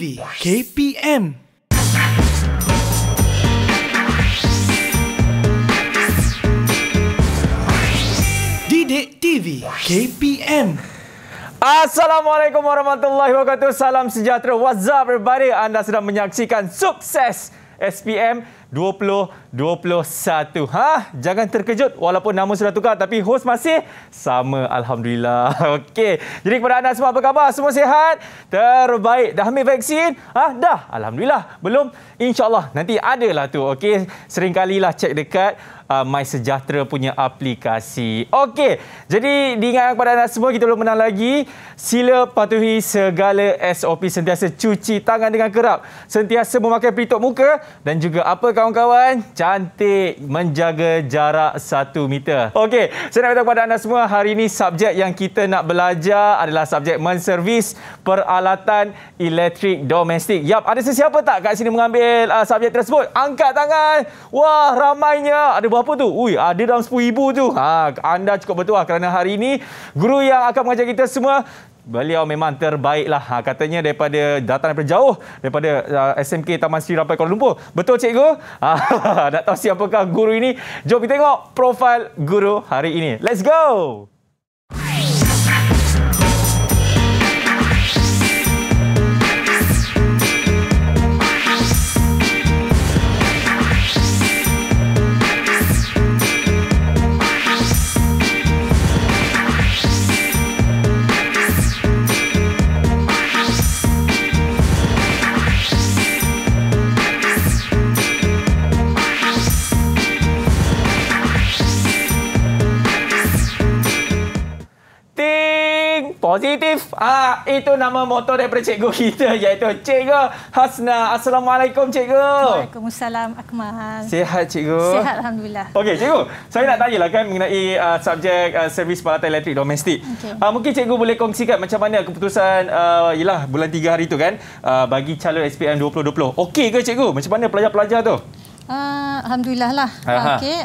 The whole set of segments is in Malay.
TV KPM. Didik TV KPM. Assalamualaikum warahmatullahi wabarakatuh. Salam sejahtera. What's up everybody? Anda sedang menyaksikan Sukses SPM 2021. Jangan terkejut walaupun nama sudah tukar tapi host masih sama, alhamdulillah. Okey. Jadi kepada anda semua, apa khabar? Semua sihat? Terbaik. Dah ambil vaksin? Dah. Alhamdulillah. Belum? Insya-Allah nanti ada lah tu. Okey. Seringkalilah cek dekat My Sejahtera punya aplikasi. Okey. Jadi diingatkan kepada anda semua, kita belum menang lagi. Sila patuhi segala SOP, sentiasa cuci tangan dengan kerap, sentiasa memakai pelitup muka dan juga apa kawan-kawan, cantik, menjaga jarak 1 meter. Okey, saya nak beritahu kepada anda semua, hari ini subjek yang kita nak belajar adalah subjek menservis peralatan elektrik domestik. Yap, ada sesiapa tak kat sini mengambil subjek tersebut? Angkat tangan. Wah, ramainya. Ada berapa tu? Ui, ada dalam 10,000 tu. Anda cukup bertuah kerana hari ini guru yang akan mengajar kita semua, beliau memang terbaiklah. Katanya datang daripada jauh, daripada SMK Taman Sri Rampai, Kuala Lumpur. Betul cikgu? Nak tahu siapakah guru ini? Jom kita tengok profil guru hari ini. Let's go! Positif. Itu nama motor daripada cikgu kita, iaitu Cikgu Hasnah. Assalamualaikum cikgu. Waalaikumsalam Akmal. Sihat cikgu? Sihat, alhamdulillah. Okey cikgu, saya nak tanyalah kan mengenai subjek servis peralatan elektrik domestik. Okay. Mungkin cikgu boleh kongsikan macam mana keputusan bulan 3 hari tu kan, bagi calon SPM 2020. Okey ke cikgu? Macam mana pelajar-pelajar tu? Alhamdulillah lah. Okey,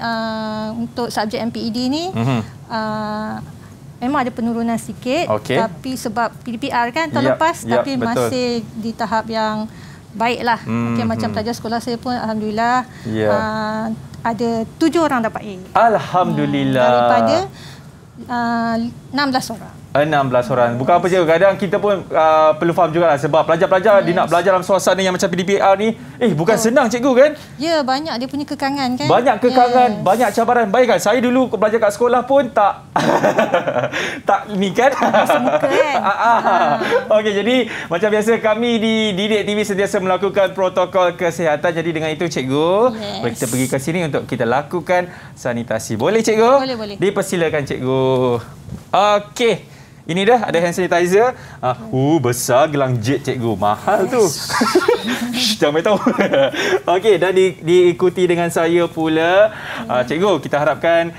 untuk subjek MPED ni, memang ada penurunan sikit, tapi sebab PDPR kan tahun lepas, tapi masih di tahap yang baiklah. Macam pelajar sekolah saya pun alhamdulillah ada 7 orang dapat A. Alhamdulillah. Daripada 16 orang. 16 orang. Bukan apa je, kadang kita pun perlu faham jugalah sebab pelajar-pelajar dia nak belajar dalam suasana yang macam PDPR ni, bukan senang cikgu kan? Ya, banyak dia punya kekangan kan? Banyak kekangan, banyak cabaran. Bayangkan saya dulu belajar kat sekolah pun tak ni kan? Masa muka kan? Okey, jadi macam biasa kami di Didik TV sentiasa melakukan protokol kesihatan. Jadi dengan itu cikgu, kita pergi ke sini untuk kita lakukan sanitasi. Boleh cikgu? Boleh, boleh. Dipersilakan cikgu. Okey. Ini dah ada hand sanitizer. Besar gelang jet cikgu. Mahal tu. Jangan tahu. Okey, dan diikuti dengan saya pula. Cikgu, kita harapkan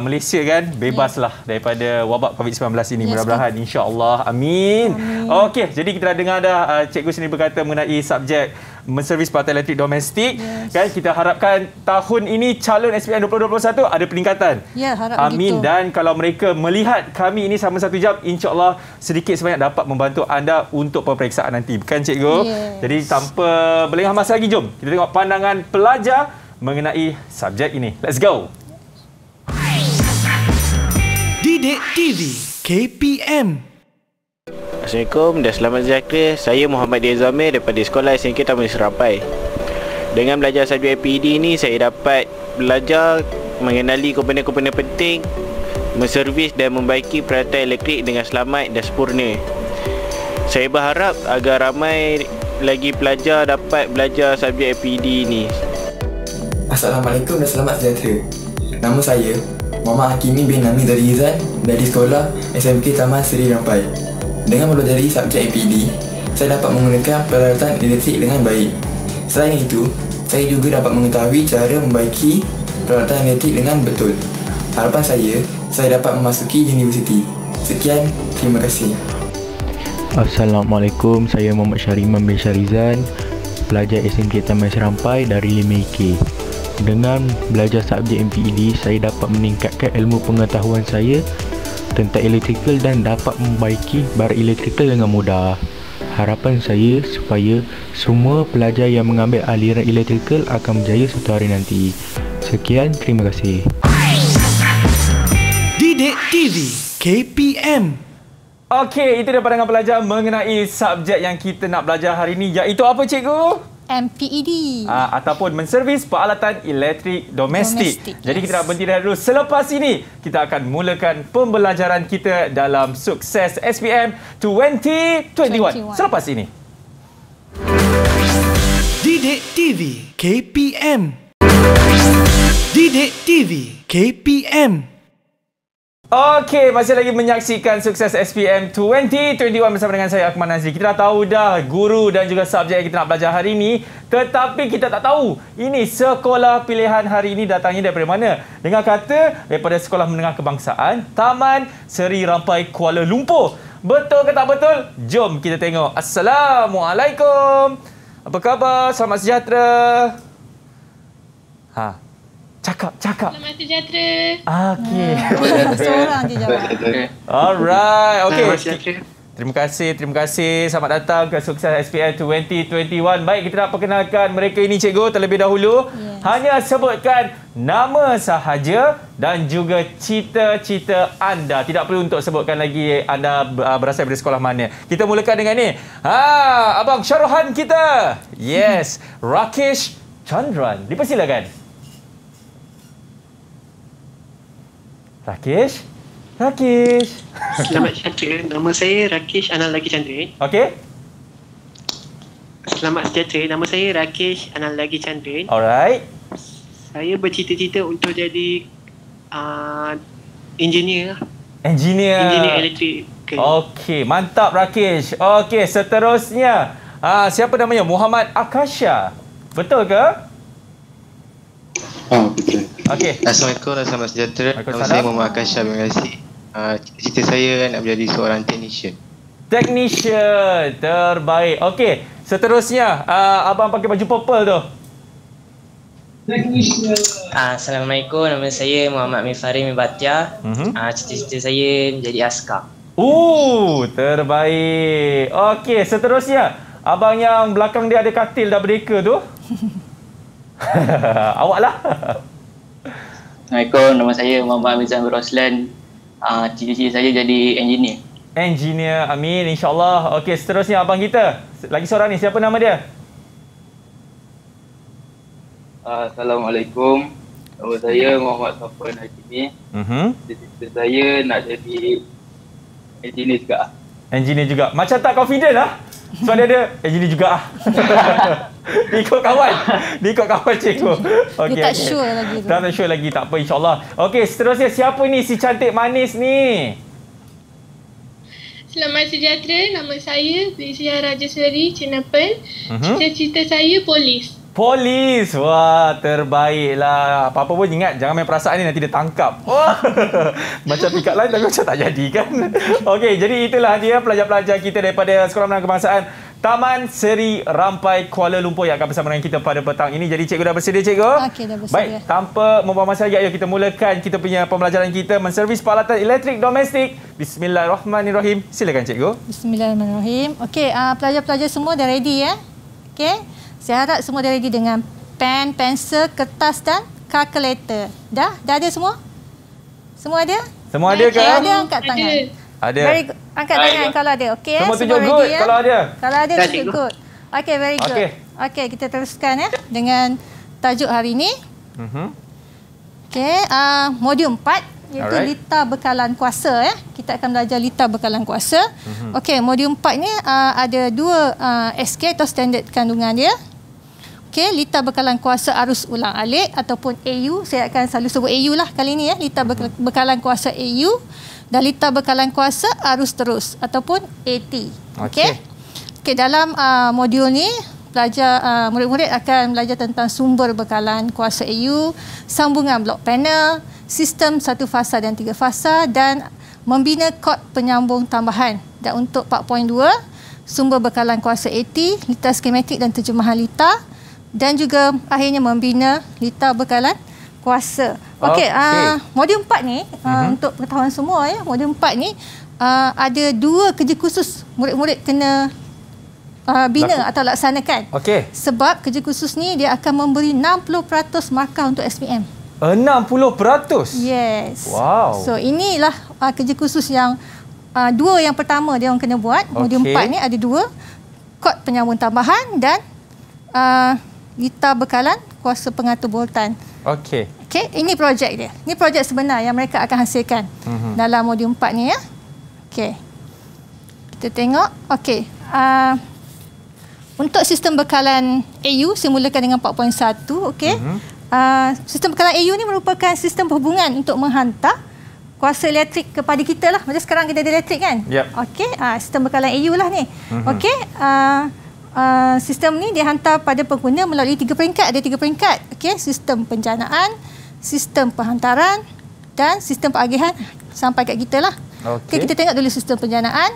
Malaysia kan bebaslah daripada wabak COVID-19 ini. Mudah-mudahan insya-Allah. Amin. Okey, jadi kita dah dengar dah cikgu sendiri berkata mengenai subjek menservis peralatan elektrik domestik. Kan, kita harapkan tahun ini calon SPM 2021 ada peningkatan. Ya, harap begitu. Amin. Dan kalau mereka melihat kami ini sama satu jam, insya-Allah sedikit sebanyak dapat membantu anda untuk peperiksaan nanti. Bukan cikgu? Jadi tanpa berlengah masa lagi, jom kita tengok pandangan pelajar mengenai subjek ini. Let's go. Didik TV KPM. Assalamualaikum dan selamat sejahtera. Saya Muhammad Dini Zamir daripada Sekolah SMK Taman Sri Rampai. Dengan belajar subjek MPED ni, saya dapat belajar mengenali komponen-komponen penting, menservis dan membaiki peralatan elektrik dengan selamat dan sempurna. Saya berharap agar ramai lagi pelajar dapat belajar subjek MPED ni. Assalamualaikum dan selamat sejahtera. Nama saya Muhammad Hakimi bin Amin Zahid Roslan dari Sekolah SMK Taman Sri Rampai. Dengan mempelajari subjek MPED, saya dapat menggunakan peralatan elektrik dengan baik. Selain itu, saya juga dapat mengetahui cara membaiki peralatan elektrik dengan betul. Harapan saya dapat memasuki universiti. Sekian, terima kasih. Assalamualaikum, saya Muhammad Syariman bin Syarizan, pelajar SMK Taman Sri Rampai dari 5K. Dengan belajar subjek MPED, saya dapat meningkatkan ilmu pengetahuan saya tentang elektrikal dan dapat membaiki bara elektrikal dengan mudah. Harapan saya supaya semua pelajar yang mengambil aliran elektrikal akan berjaya suatu hari nanti. Sekian, terima kasih. Didik TV KPM. Okey, itu dia pandangan pelajar mengenai subjek yang kita nak belajar hari ini, iaitu apa, cikgu? MPED ataupun menservis peralatan elektrik domestik. Jadi yes, kita nak berhenti dahulu. Selepas ini kita akan mulakan pembelajaran kita dalam Sukses SPM 2021. Selepas ini Didik TV KPM. Didik TV KPM. Okey, masih lagi menyaksikan Sukses SPM 2021 bersama dengan saya, Akmal Nazri. Kita dah tahu dah guru dan juga subjek yang kita nak belajar hari ini, tetapi kita tak tahu ini sekolah pilihan hari ini datangnya daripada mana. Dengar kata daripada Sekolah Menengah Kebangsaan Taman Sri Rampai, Kuala Lumpur. Betul ke tak betul? Jom kita tengok. Assalamualaikum. Apa khabar? Selamat sejahtera. Ha. Cakap. Selamat sejahtera. Okey. Seorang je jawab. Alright. Okey. Terima kasih. Selamat datang ke Sukses SPM 2021. Baik, kita nak perkenalkan mereka ini, cikgu, terlebih dahulu. Yes. Hanya sebutkan nama sahaja dan juga cita-cita anda. Tidak perlu untuk sebutkan lagi anda berasal dari sekolah mana. Kita mulakan dengan ni. Ha, abang Syarohan kita. Yes, Rakesh Chandrin. Dipersilakan. Rakesh. Selamat sejahtera. Nama saya Rakesh Anand Lagi Chandrin. Okey. Selamat sejahtera. Nama saya Rakesh Anand Lagi Chandrin. Alright. Saya bercita-cita untuk jadi engineer. Engineer elektrik. Okey, mantap Rakesh. Okey, seterusnya siapa namanya? Muhammad Akasyah. Betul ke? Ah, betul. Okay. Assalamualaikum, selamat sejahtera. Nama saya Muhammad Akasyah, terima kasih. Cita saya nak menjadi seorang technician. Terbaik. Okey, seterusnya abang pakai baju purple tu. Technician. Assalamualaikum, nama saya Muhammad Mifari. Cita-cita saya menjadi askar. Terbaik. Okey, seterusnya abang yang belakang dia ada katil dah berdeka tu. Awaklah. Assalamualaikum, nama saya Muhammad Amin Zahid Roslan. Cita-cita saya jadi engineer. Engineer, amin, insyaAllah. Okey, seterusnya abang kita. Lagi seorang ni, siapa nama dia? Assalamualaikum, nama saya Muhammad Amin Zahid Roslan. Cita-cita saya nak jadi engineer juga. Engineer juga. Macam tak confident lah. Sebab dia ada engineer juga lah. Ikut kawan cikgu. Okay, dia tak sure lagi. Tak apa, insyaAllah. Okey, seterusnya siapa ni si cantik manis ni? Selamat sejahtera, nama saya Raja Suri Cina Pen. Cita-cita saya polis. Polis. Wah, terbaiklah. Apa-apa pun ingat jangan main perasaan ni, nanti dia tangkap. Oh. Macam pick up line tapi macam tak jadi kan. Okey, jadi itulah dia pelajar-pelajar kita daripada Sekolah Menengah Kebangsaan Taman Seri Rampai, Kuala Lumpur yang akan bersama dengan kita pada petang ini. Jadi cikgu dah bersedia, cikgu? Okey, dah bersedia. Baik, tanpa membuang masa lagi, ayo kita mulakan kita punya pembelajaran kita menservis peralatan elektrik domestik. Bismillahirrahmanirrahim. Silakan, cikgu. Bismillahirrahmanirrahim. Okey, pelajar-pelajar semua dah ready ya? Okey. Saya harap semua dah ready dengan pen, pensel, kertas dan kalkulator. Dah ada semua? Semua ada? Semua ada ke? Ada, angkat tangan. Ada. Angkat tangan kalau ada. Okey, semua tunjuk good kalau ada. Kalau ada tunjuk good. Okey, very good. Okey, kita teruskan ya dengan tajuk hari ini. Okey, modul 4 iaitu lita bekalan kuasa ya. Kita akan belajar lita bekalan kuasa. Okey, modul 4 ni ada dua SK atau standard kandungan dia. Okey, lita bekalan kuasa arus ulang-alik ataupun AU. Saya akan selalu sebut AU lah kali ni ya. Lita bekalan kuasa AU dan lita bekalan kuasa arus terus ataupun AT. Okey. Okey, dalam modul ni pelajar murid-murid akan belajar tentang sumber bekalan kuasa AU, sambungan blok panel, sistem satu fasa dan tiga fasa dan membina kod penyambung tambahan. Dan untuk 4.2 sumber bekalan kuasa AT, lita skematik dan terjemahan lita. Dan juga akhirnya membina lita bekalan kuasa. Okey, modul 4 ni untuk pengetahuan semua ya, modul 4 ni ada dua kerja khusus murid-murid kena bina atau laksanakan. Okay. Sebab kerja khusus ni dia akan memberi 60% markah untuk SPM. 60%? Yes. Wow. So inilah kerja khusus yang dua yang pertama dia orang kena buat. Modul 4 ni ada dua. Kod penyambung tambahan dan Gita Bekalan, kuasa pengatur boltan. Okey. Okey, ini projek dia. Ini projek sebenar yang mereka akan hasilkan dalam modul 4 ni ya. Okey. Kita tengok. Okey. Untuk sistem bekalan AU, saya mulakan dengan 4.1. Okey. Sistem bekalan AU ni merupakan sistem perhubungan untuk menghantar kuasa elektrik kepada kita lah. Macam sekarang kita ada elektrik kan? Yep. Okey. Sistem bekalan AU lah ni. Okey. Sistem ni dihantar pada pengguna melalui 3 peringkat. Ada 3 peringkat. Okay, sistem penjanaan, sistem penghantaran dan sistem pengagihan sampai kat kita lah. Okay. Okay, kita tengok dulu sistem penjanaan.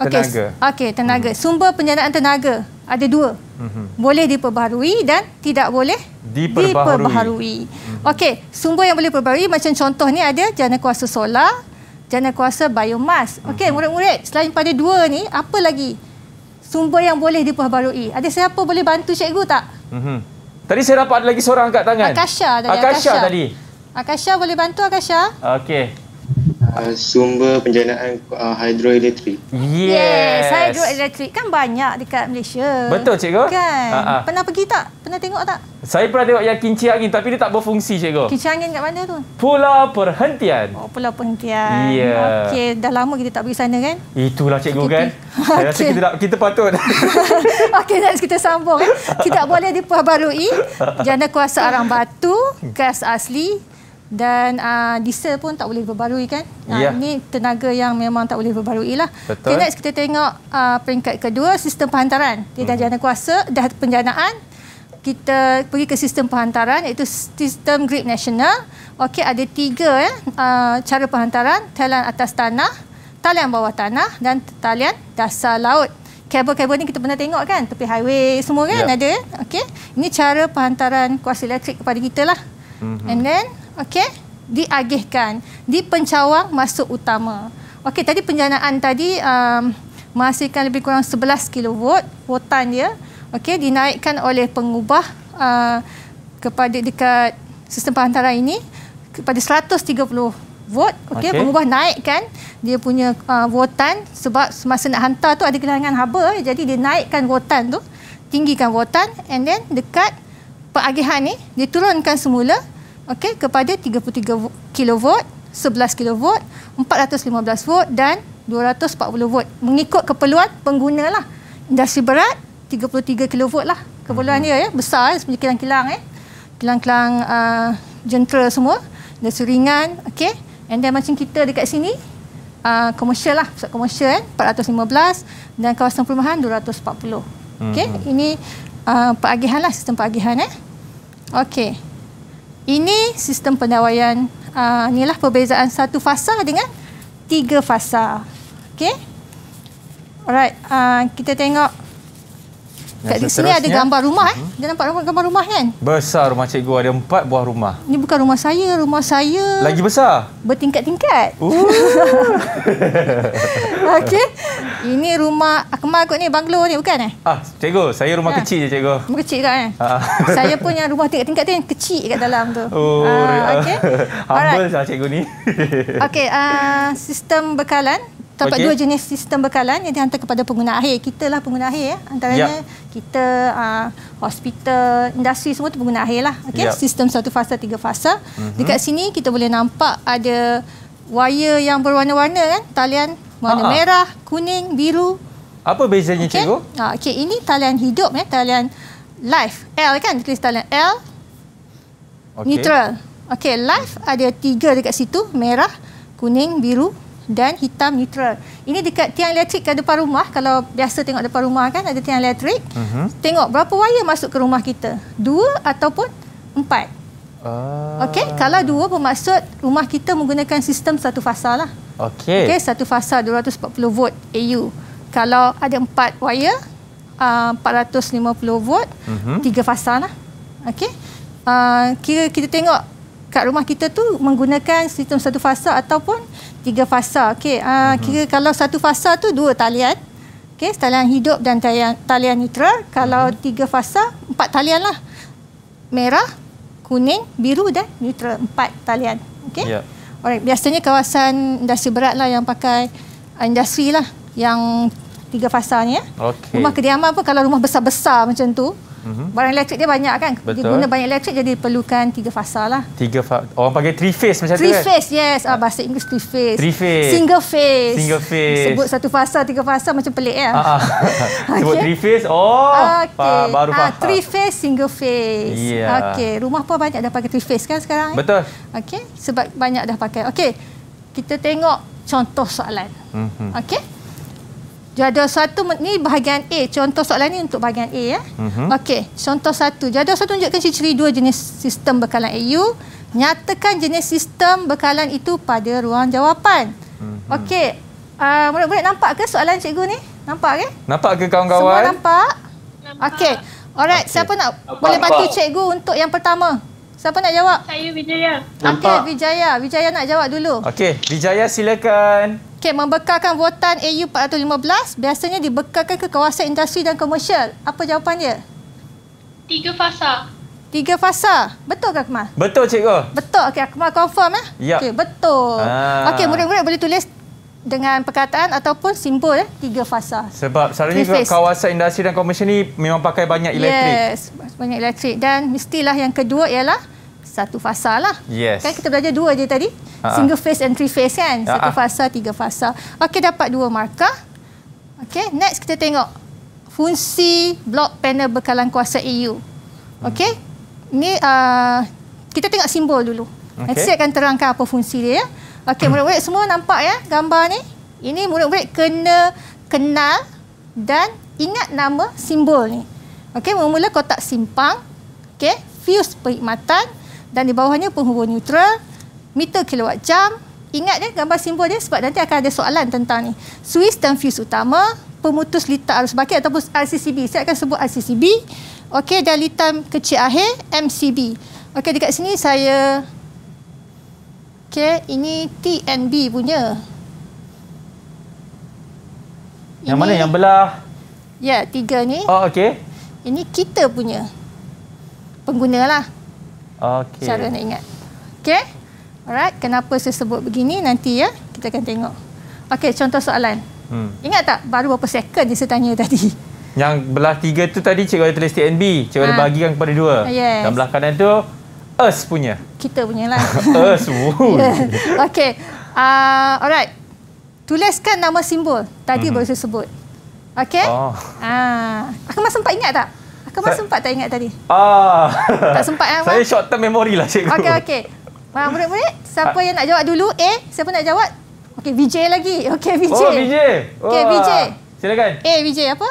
Okay. Tenaga. Okay, tenaga. Sumber penjanaan tenaga ada dua. Boleh diperbaharui dan tidak boleh diperbaharui. Okay, sumber yang boleh diperbaharui macam contoh ni ada jana kuasa solar, jana kuasa biomas. Okay, murid-murid, selain pada dua ni, apa lagi? Sumber yang boleh diperbarui. Ada siapa boleh bantu cikgu tak? Tadi saya dapat lagi seorang angkat tangan. Akasyah tadi. Akasyah boleh bantu Akasyah? Okey. Sumber penjanaan hidroelektrik. Yes, hidroelektrik kan banyak dekat Malaysia. Betul cikgu? Kan. Pernah pergi tak? Pernah tengok tak? Saya pernah tengok yang kinci angin tapi dia tak berfungsi cikgu. Kinci angin kat mana tu? Pulau Perhentian. Oh, Pulau Perhentian. Ya. Yeah. Okey, dah lama kita tak pergi sana kan? Itulah cikgu kita, kan. Saya rasa kita patut. Okey, next kita sambung. Tidak boleh diperbarui jana kuasa arang batu, gas asli. Dan diesel pun tak boleh diperbarui kan. Ini tenaga yang memang tak boleh diperbarui lah. Okay, next kita tengok peringkat kedua, sistem penghantaran. Dia dah jana kuasa, dah penjanaan. Kita pergi ke sistem penghantaran iaitu sistem grid nasional. Okey, ada 3 cara penghantaran, talian atas tanah, talian bawah tanah dan talian dasar laut. Kabel-kabel ni kita pernah tengok kan, tepi highway semua kan ada. Okey, ini cara penghantaran kuasa elektrik kepada kita lah. And then okey, diagihkan, dipencawang masuk utama. Okey, tadi penjanaan tadi menghasilkan lebih kurang 11 kV voltan dia. Okey, dinaikkan oleh pengubah kepada dekat sistem penghantaran ini kepada 130 volt. Okey, pengubah naikkan dia punya voltan sebab semasa nak hantar tu ada kehilangan haba, jadi dia naikkan voltan tu, tinggikan voltan and then dekat pengagihan ni diturunkan semula. Okey, kepada 33 kV, 11 kV, 415 V dan 240 V mengikut keperluan pengguna lah. Industri berat 33 kV lah keperluan dia ya, besar seperti kilang-kilang kilang-kilang jentera semua. Industri ringan, okey. And then macam kita dekat sini komersial lah, pusat komersial 415 dan kawasan perumahan 240. Okey, ini pengagihan lah, sistem pengagihan Okey. Ini sistem pendawaian. Inilah perbezaan satu fasa dengan 3 fasa. Okey. Alright, kita tengok kat sini ada gambar rumah Dia nampak gambar rumah kan? Besar rumah cikgu, ada 4 buah rumah. Ini bukan rumah saya, lagi besar. Bertingkat-tingkat. Okey. Ini rumah Akmal kot ni, banglo ni bukan cikgu, saya rumah kecil je cikgu. Rumah kecil kan? Saya pun yang rumah tingkat-tingkat tu yang kecil kat dalam tu. Okey. Humble lah cikgu ni. Okey, sistem bekalan. Terdapat 2 jenis sistem bekalan yang dihantar kepada pengguna akhir. Kita lah pengguna akhir. Antaranya kita, hospital, industri semua tu pengguna akhir lah. Okay? Sistem satu fasa, 3 fasa. Dekat sini kita boleh nampak ada wire yang berwarna-warna kan. Talian warna merah, kuning, biru. Apa bezanya cikgu? Okay, ini talian hidup, talian live. L kan, tulis talian L. Neutral. Okay, live ada 3 dekat situ. Merah, kuning, biru dan hitam neutral. Ini dekat tiang elektrik kat depan rumah. Kalau biasa tengok depan rumah kan ada tiang elektrik. Tengok berapa wire masuk ke rumah kita. 2 ataupun 4. Okey, kalau 2 bermaksud rumah kita menggunakan sistem satu fasa lah. Okey. Okey, satu fasa 240 volt AU. Kalau ada 4 wire 450 volt 3 fasa lah. Okey. Kira kita tengok kat rumah kita tu menggunakan sistem satu fasa ataupun 3 fasa. Okey, kira kalau satu fasa tu 2 talian, Okey, talian hidup dan talian neutral. Kalau tiga fasa, empat talian lah. Merah, kuning, biru dan neutral. Empat talian. Okey. Yeah. Alright, biasanya kawasan industri berat lah yang pakai industri lah yang tiga fasanya. Okay. Rumah kediaman pun kalau rumah besar-besar macam tu, barang elektrik dia banyak kan. Betul. Dia guna banyak elektrik jadi perlukan tiga fasa lah. Orang pakai three phase macam tu kan? Three phase, yes. Bahasa Inggeris three phase. Three phase. Single phase. Single phase. Sebut satu fasa, tiga fasa macam pelik kan? Okay. Sebut three phase, baru faham. Three phase, single phase. Yeah. Okey, rumah pun banyak dah pakai three phase kan sekarang? Betul. Okey, sebab banyak dah pakai. Okey, kita tengok contoh soalan. Okey. Jadual satu ni bahagian A. Contoh soalan ni untuk bahagian A ya. Okey, contoh satu. Jadual satu tunjukkan ciri-ciri dua jenis sistem bekalan AU. Nyatakan jenis sistem bekalan itu pada ruang jawapan. Okey, murid-murid nampak ke soalan cikgu ni? Nampak ke? Nampak ke kawan-kawan? Semua nampak? Okey. Alright, siapa nak boleh bantu cikgu untuk yang pertama? Siapa nak jawab? Saya Wijaya. Okey, Wijaya. Wijaya nak jawab dulu. Okey, Wijaya silakan. Okey, membekalkan votan AU 415 biasanya dibekalkan ke kawasan industri dan komersial. Apa jawapan dia? Tiga fasa. Tiga fasa. Betul ke Akmal? Betul cikgu. Betul. Okey, Akmal confirm ya. Okey, betul. Okey, murid-murid boleh tulis dengan perkataan ataupun simbol tiga fasa. Sebab selalunya kawasan industri dan komersial ni memang pakai banyak elektrik. Yes, banyak elektrik dan mestilah yang kedua ialah satu fasa lah. Yes. Kan kita belajar dua je tadi. Single phase and three phase kan. Satu fasa, tiga fasa. Okey, dapat dua markah. Okey, next kita tengok fungsi blok panel bekalan kuasa AU. Okey. Ni kita tengok simbol dulu. Nanti saya akan terangkan apa fungsi dia. Okey, murid-murid semua nampak ya gambar ni. Ini murid-murid kena kenal dan ingat nama simbol ni. Okey, mula kotak simpang. Okey, fuse perkhidmatan. Dan di bawahnya penghubung neutral, meter kilowatt jam. Ingat ya gambar simbol dia sebab nanti akan ada soalan tentang ni. Suis dan fuse utama, pemutus litar arus bakar ataupun RCCB. Saya akan sebut RCCB. Okey, dan litar kecil akhir MCB. Okey, dekat sini saya ini TNB punya. Yang ini, mana yang belah? Ya, tiga ni. Oh, okey. Ini kita punya pengguna lah. Okey. Cara nak ingat. Okey. Alright, kenapa saya sebut begini nanti ya. Kita akan tengok. Okey, contoh soalan. Ingat tak baru berapa second je saya tanya tadi? Yang belah tiga tu tadi cikgu ada tulis TNB, cikgu ada bagikan kepada dua. Yes. Dan belah kanan tu us punya. Kita punya lah. Us. Okey. Alright. Tuliskan nama simbol. Tadi baru saya sebut. Okey? Akmal sempat ingat tak? Akmal sempat tak ingat tadi? Tak sempat kan? Saya short term memory lah cikgu. Okey, okey. Murid-murid, siapa yang nak jawab dulu? A, siapa nak jawab? Okey, VJ lagi. Okey, VJ. Oh, VJ. Okey, VJ. Silakan. A, VJ apa?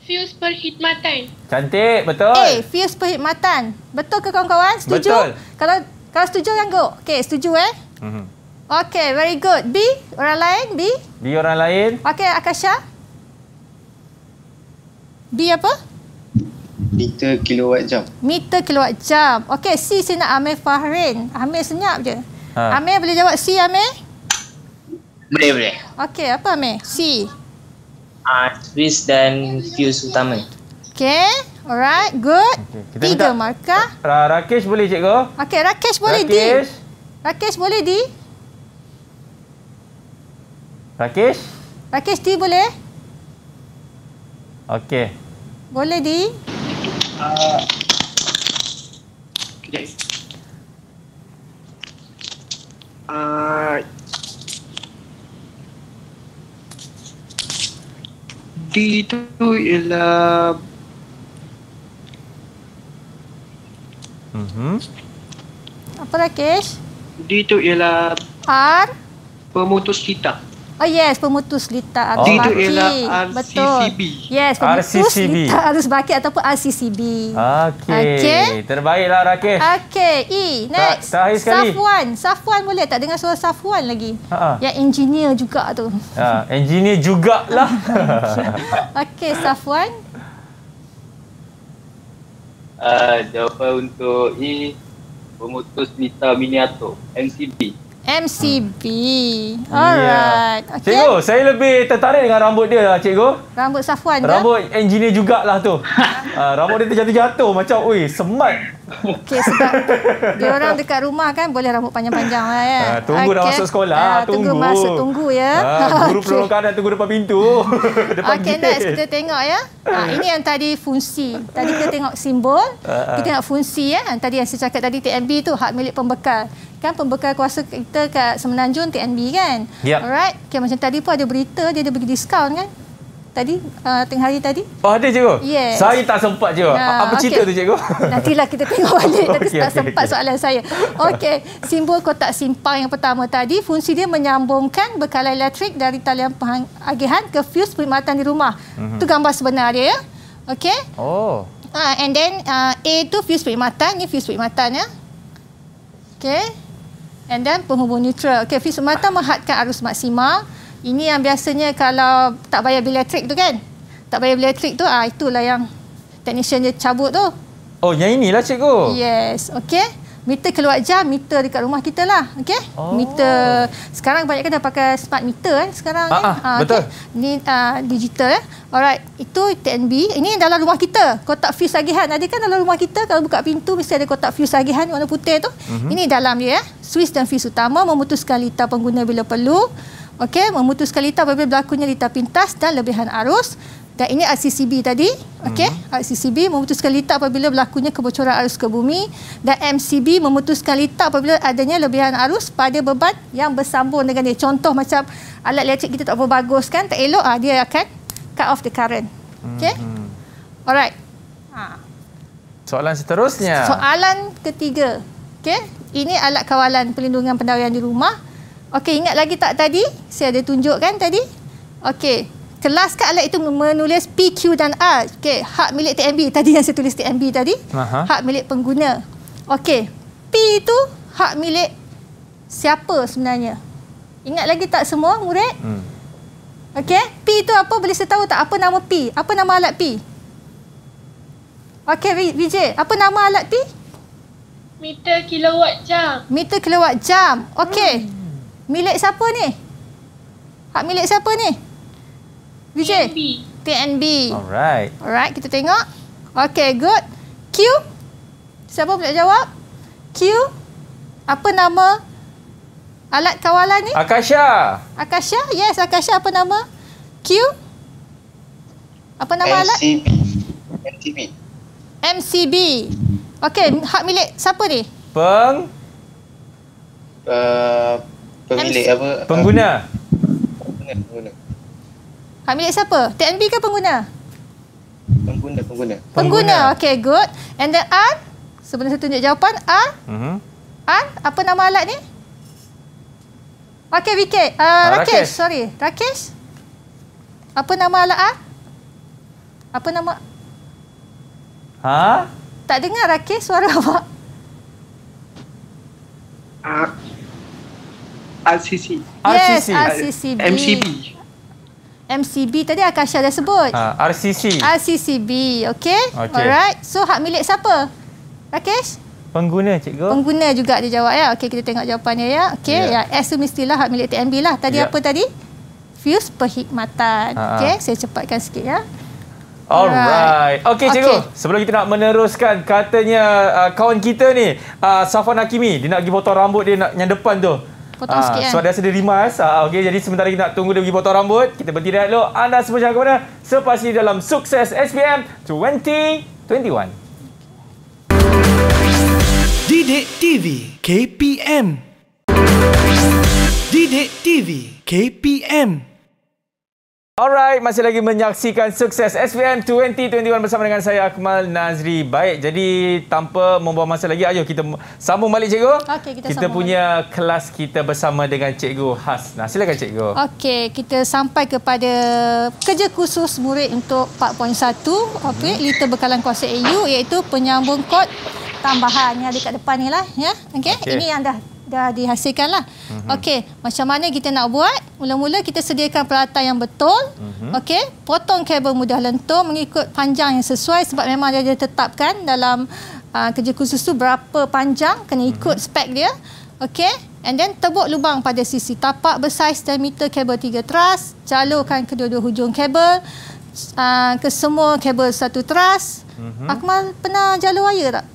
Fuse perkhidmatan. Cantik, betul. A, fuse perkhidmatan. Betul ke kawan-kawan? Setuju? Betul. Kalau setuju kan go. Okey, setuju Okey, very good. B, orang lain. B? B, orang lain. Okey, Akasyah. B apa? Meter kilowatt jam. Meter kilowatt jam. Okey, C saya nak Amir Fahrin. Amir senyap je. Amir boleh jawab C, Amir? Boleh, boleh. Okey, apa Amir? C. Suis dan fuse utama. Okey, alright, good. Okay, tiga markah. Rakesh boleh cikgu? Okey, Rakesh boleh D. Rakesh boleh D. Rakesh? Rakesh D boleh? Okey. Boleh D? D itu ialah apa Rakesh? D itu ialah R pemutus litar. Oh yes, pemutus litar arus bakar. D itu ialah RCCB. Yes, pemutus litar arus bakar ataupun RCCB. Okey. Okay. Terbaiklah Rakesh. Okey, E. Next. Terakhir sekali. Safwan. Safwan boleh tak dengar suara Safwan lagi? Yang engineer juga tu. Engineer jugalah. Okey, Safwan. Jawapan untuk E, pemutus litar miniatur, MCB. MCB. Alright. Yeah. Okay. Cikgu, saya lebih tertarik dengan rambut dia lah, cikgu. Rambut safwan ke? Rambut engineer jugalah tu. Rambut dia terjatuh-jatuh macam, ui, smart. Okey, sebab dia orang dekat rumah kan boleh rambut panjang-panjang lah ya. Tunggu dah masuk sekolah, tunggu ya. Guru perlukan dan tunggu depan pintu. Okey, next kita tengok ya. Ini yang tadi fungsi. Tadi kita tengok simbol, kita tengok fungsi ya. Tadi yang saya cakap tadi TNB tu hak milik pembekal. Kan pembekal kuasa kita kat Semenanjung TNB kan. Yep. Alright. Okay, macam tadi pun ada berita dia bagi diskaun kan. Tadi tengah hari tadi? Oh, ada cikgu? Yes. Saya tak sempat cikgu. Apa cerita tu cikgu? Nantilah kita tengok balik. Tapi tak sempat soalan saya. Okey, simbol kotak simpang yang pertama tadi, fungsi dia menyambungkan bekalan elektrik dari talian agihan ke fuse perkhidmatan di rumah. Itu gambar sebenarnya ya. Okey? Oh. And then A tu fuse perkhidmatan, ni fuse perkhidmatan ya. Okey. And then penghubung neutral. Okey, fuse perkhidmatan menghadkan arus maksimal. Ini yang biasanya kalau tak bayar bil elektrik tu kan. Tak bayar bil elektrik tu, itulah yang technician dia cabut tu. Oh, yang inilah cikgu. Yes, okey. Meter keluar jam, meter dekat rumah kita lah. Okey. Oh. Meter. Sekarang banyak kan dah pakai smart meter kan sekarang kan. Betul. Okay. Ni digital ya. Alright, itu TNB. Ini dalam rumah kita. Kotak fuse agihan. Ada kan dalam rumah kita kalau buka pintu mesti ada kotak fuse agihan warna putih tu. Ini dalam dia ya. Suis dan fuse utama memutuskan litar pengguna bila perlu. Okey, memutuskan litar apabila berlakunya litar pintas dan lebihan arus. Dan ini RCCB tadi. Okey, RCCB memutuskan litar apabila berlakunya kebocoran arus ke bumi. Dan MCB memutuskan litar apabila adanya lebihan arus pada beban yang bersambung dengan dia. Contoh macam alat elektrik kita tak berbagus kan, tak elok, dia akan cut off the current. Okey? Alright. Soalan seterusnya. Soalan ketiga. Okey, ini alat kawalan pelindungan pendarian di rumah. Okey, ingat lagi tak tadi? Saya ada tunjukkan tadi. Okey, kelaskan alat itu menulis P, Q dan R. Okey, hak milik TNB. Tadi yang saya tulis TNB tadi. Aha. Hak milik pengguna. Okey, P itu hak milik siapa sebenarnya? Ingat lagi tak semua murid? Okey, P itu apa? Boleh saya tahu tak apa nama P? Apa nama alat P? Okey, Vijay, apa nama alat P? Meter kilowatt jam. Meter kilowatt jam. Okey. Milik siapa ni? Hak milik siapa ni? Vijay? TNB. Alright. Alright, kita tengok. Okay, good. Q? Siapa boleh jawab? Q? Apa nama alat kawalan ni? Akasyah. Akasyah? Yes, Akasyah apa nama? Q? Apa nama alat? MCB. MCB. Okay, hak milik siapa ni? Pemilik apa? Pengguna. Hak milik siapa? TNB ke pengguna? Pengguna. Okey, good. And then R? Sebelum saya tunjuk jawapan, R? R? Apa nama alat ni? Okey, Vijay. Rakesh. Sorry. Rakesh? Apa nama alat R? Apa nama? Tak dengar Rakesh suara awak? RCC. Yes, RCCB. MCB. MCB tadi Akasyah dah sebut. RCC. RCCB. Okey. Okay. Alright. So hak milik siapa? Rakesh? Pengguna, cikgu. Pengguna juga dia jawab ya. Okey, kita tengok jawapannya ya. Okey, ya. S tu mestilah hak milik TNB lah. Tadi apa tadi? Fuse perkhidmatan. Okey, saya cepatkan sikit ya. Alright. Okey, cikgu. Okay. Sebelum kita nak meneruskan, katanya kawan kita ni, Safwan Hakimi, dia nak pergi potong rambut dia yang depan tu. Potong sikit kan? Sebab dia sedih rimas. Okay, jadi sementara kita nak tunggu dia pergi potong rambut, kita berhenti dah dulu. Anda semua jangan ke mana. Selepas ini dalam Sukses SPM 2021. Didik TV KPM. Didik TV KPM. Alright, masih lagi menyaksikan Sukses SPM 2021 bersama dengan saya Akmal Nazri. Baik, jadi tanpa membuang masa lagi, ayo kita sambung balik cikgu. Okey, kita punya balik kelas kita bersama dengan cikgu Hasnah. Silakan cikgu. Okey, kita sampai kepada kerja khusus murid untuk 4.1 opik liter bekalan kuasa AU, iaitu penyambung kod tambahan yang ada dekat depan ni lah ya. Okey, ini yang dah dihasilkan lah. Okey, macam mana kita nak buat? Mula-mula kita sediakan peralatan yang betul. Okey, potong kabel mudah lentur mengikut panjang yang sesuai, sebab memang dia tetapkan dalam kerja khusus tu berapa panjang, kena ikut spek dia. Okey, And then tebuk lubang pada sisi tapak bersaiz diameter kabel 3 teras, jalurkan kedua-dua hujung kabel ke semua kabel satu teras. Akmal pernah jalur wire tak?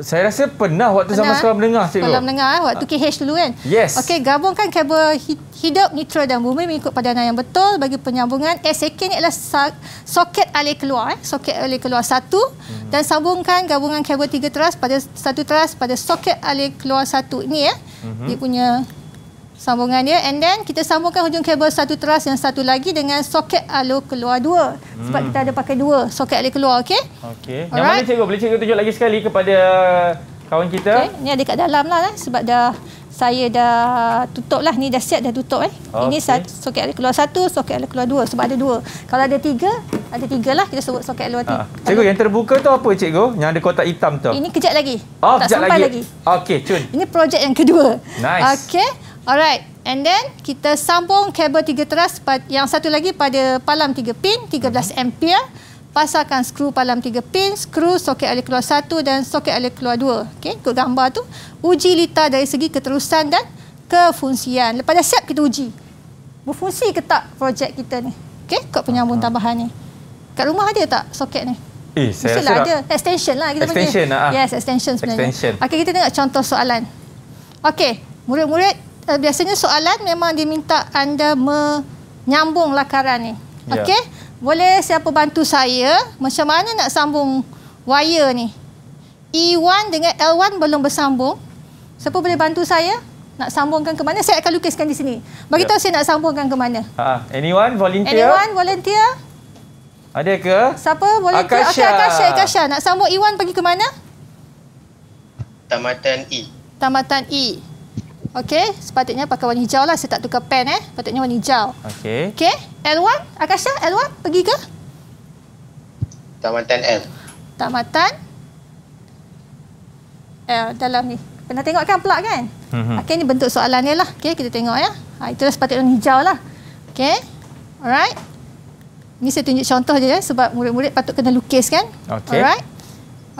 Saya rasa pernah waktu zaman sekolah menengah, cikgu. Sekolah menengah waktu KH dulu kan? Yes. Okey, gabungkan kabel hidup, neutral dan bumi mengikut padanan yang betul bagi penyambungan. SAK ni adalah soket alih keluar. Soket alih keluar satu. Dan sambungkan gabungan kabel tiga teras pada satu teras pada soket alih keluar satu. Ini ya. Dia punya sambungan dia. And then kita sambungkan hujung kabel satu teras yang satu lagi dengan soket alih keluar dua. Sebab kita ada pakai dua soket alih keluar, okey? Okey. Yang mana cikgu? Boleh cikgu tunjuk lagi sekali kepada kawan kita? Okey, ni ada kat dalam lah sebab dah saya dah tutup lah. Ni dah siap, dah tutup Okay. Ini soket alih keluar satu, soket alih keluar dua sebab ada dua. Kalau ada tiga lah kita sebut soket alih keluar tiga. Cikgu, yang terbuka tu apa cikgu? Yang ada kotak hitam tu? Ini kejap lagi. Oh, tak sampai lagi. Okey, cun. Ini projek yang kedua. Nice. Okey. Alright, and then kita sambung kabel tiga teras yang satu lagi pada palam 3 pin 13 ampere. Pasangkan skru palam 3 pin, skru soket alih keluar 1 dan soket alih keluar 2. Okey, ikut gambar tu. Uji lita dari segi keterusan dan kefungsian. Lepas dah siap kita uji. Berfungsi ke tak projek kita ni? Okey, ikut penyambung tambahan ni. Kat rumah ada tak soket ni? Saya rasa ada. Extension lah kita panggil. Extension lah. Yes, extension sebenarnya. Okey, kita tengok contoh soalan. Okey, murid-murid, biasanya soalan memang diminta anda menyambung lakaran ni. Okey? Boleh siapa bantu saya? Macam mana nak sambung wire ni? E1 dengan L1 belum bersambung. Siapa boleh bantu saya? Nak sambungkan ke mana? Saya akan lukiskan di sini. Bagi tahu saya nak sambungkan ke mana. Anyone volunteer? Anyone volunteer? Ada ke? Siapa volunteer? Akasyah. Okay, Akasyah. Nak sambung E1 pergi ke mana? Tamatan E. Tamatan E. Okey, sepatutnya pakai warna hijau lah. Saya tak tukar pen Patutnya warna hijau. Okey. Okey, L1, Akasyah, L1 pergi ke? Tamatan L. Tamatan L dalam ni. Pernah tengok kan plug kan? Okey, ni bentuk soalannya lah. Okey, kita tengok ya. Itulah sepatutnya warna hijau lah. Okey, alright. Ni saya tunjuk contoh je sebab murid-murid patut kena lukis kan? Okey. Alright.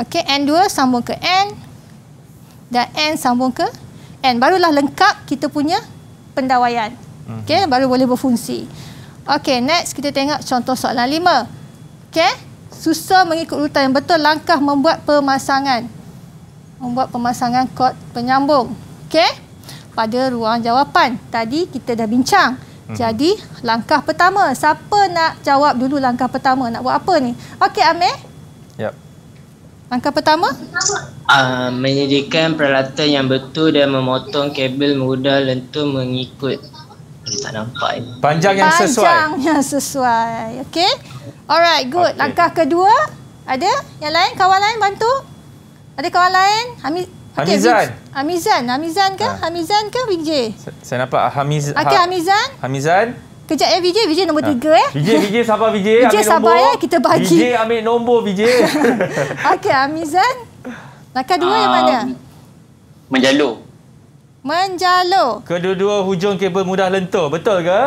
Okey, N2 sambung ke N. Dan N sambung ke N, barulah lengkap kita punya pendawaian. Okey, baru boleh berfungsi. Okey, next kita tengok contoh soalan 5. Okey, susah mengikut urutan yang betul langkah membuat pemasangan. Membuat pemasangan kod penyambung. Okey, pada ruang jawapan. Tadi kita dah bincang. Jadi, langkah pertama. Siapa nak jawab dulu langkah pertama? Nak buat apa ni? Okey, Amir. Langkah pertama? Menyediakan peralatan yang betul dan memotong kabel mudah lentur mengikut. Tak nampak ini. Panjang yang sesuai. Panjang yang sesuai. Okey. Alright, good. Okay. Langkah kedua. Ada? Yang lain? Kawan lain bantu? Ada kawan lain? Hamizan ke? Hamizan ke VJ? Saya nampak Hamizan. Okey, Hamizan. Kejap ya VJ, nombor 3 VJ sabar VJ, ambil sabar nombor. Kita bagi. VJ ambil nombor VJ. Okey, Amizan. Langkah 2 yang mana? Menjalur. Menjalur. Kedua-dua hujung kabel mudah lentur, betul ke?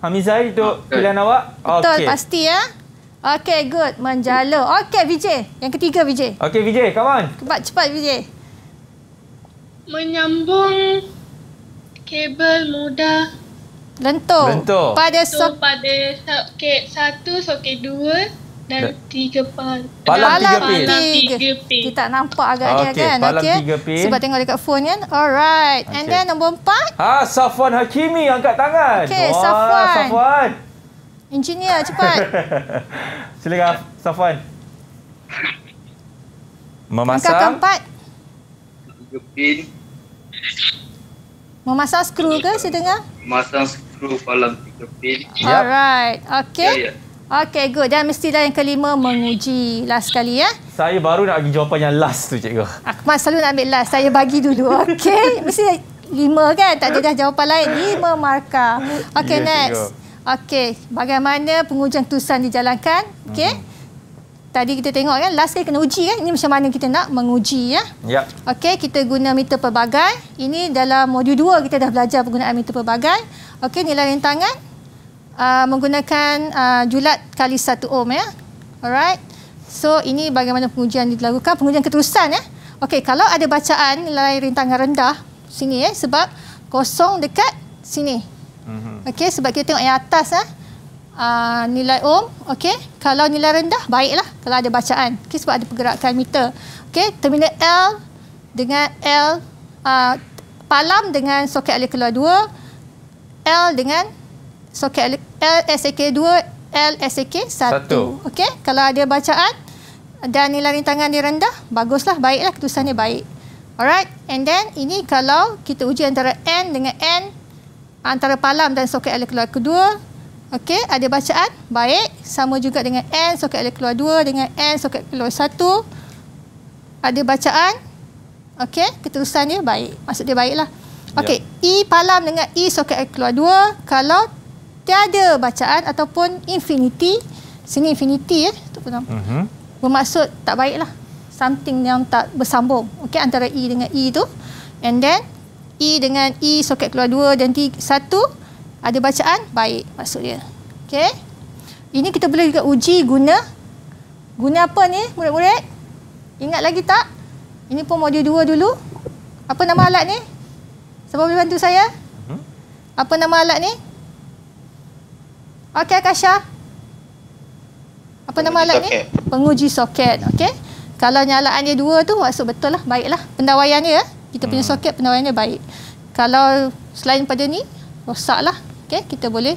Hamizan itu pilihan awak? Betul, pasti ya. Okey, good. Menjalur. Okey VJ, yang ketiga VJ. Okey VJ, come on. Cepat VJ. Menyambung kabel mudah Lentur. Pada soket 1, soket 2 dan 3 palam 3 pin. Kita tak nampak agaknya kan? Palam 3 pin. Sebab tengok dekat phone kan? Alright. And then nombor 4. Safwan Hakimi angkat tangan. Okey, Safwan. Engineer cepat. Silakan Safwan. Memasang. Angkat 4. 3 pin. Memasang skru ke? Saya dengar. Memasang skru palam 3 pin. Alright. Okey. Okey, good. Dan mestilah yang kelima, menguji. Last sekali ya. Saya baru nak bagi jawapan yang last tu, cikgu. Akmal selalu nak ambil last. Saya bagi dulu. Okey. Mesti 5 kan? Tak ada dah jawapan lain. 5 markah. Okey, next. Okey. Bagaimana pengujian tulisan dijalankan? Okey. Tadi kita tengok kan, last kali kena uji kan? Ini macam mana kita nak menguji ya? Okey, kita guna meter pelbagai. Ini dalam modul 2 kita dah belajar penggunaan meter pelbagai. Okey, nilai rintangan. Menggunakan julat kali 1 ohm ya. Alright. So ini bagaimana pengujian dilakukan, pengujian keterusan ya. Okey, kalau ada bacaan nilai rintangan rendah sini sebab kosong dekat sini. Okey, sebab kita tengok yang atas nilai ohm. Okey, kalau nilai rendah baiklah kalau ada bacaan. Okey, sebab ada pergerakan meter. Okey, terminal L dengan L palam dengan soket alkali keluar 2, L dengan soket LSAK 2, LSAK 1. Okey, kalau ada bacaan dan nilai rintangan dia rendah, baguslah, baiklah keputusannya baik. Alright, and then ini kalau kita uji antara N dengan N antara palam dan soket alkali keluar kedua. Okey, ada bacaan baik, sama juga dengan N soket alkali keluar 2 dengan N soket keluar 1. Ada bacaan. Okey, keterusannya baik. Maksud dia baiklah. Okey, E palam dengan E soket alkali keluar 2 kalau tiada bacaan ataupun infinity, sini infinity tu pun. Bermaksud tak baiklah. Something yang tak bersambung. Okey, antara E dengan E tu. And then E dengan E soket keluar 2 dan 1 ada bacaan baik maksud dia. Okey. Ini kita boleh juga uji guna apa ni murid-murid? Ingat lagi tak? Ini pun modul 2 dulu. Apa nama alat ni? Siapa boleh bantu saya? Apa nama alat ni? Okey, Akasyah. Apa nama alat ni? Penguji soket. Okey. Kalau nyalaan dia 2 tu maksud betul lah, baiklah. Pendawaian dia, kita punya soket pendawaiannya baik. Kalau selain pada ni, rosaklah. Okey, kita boleh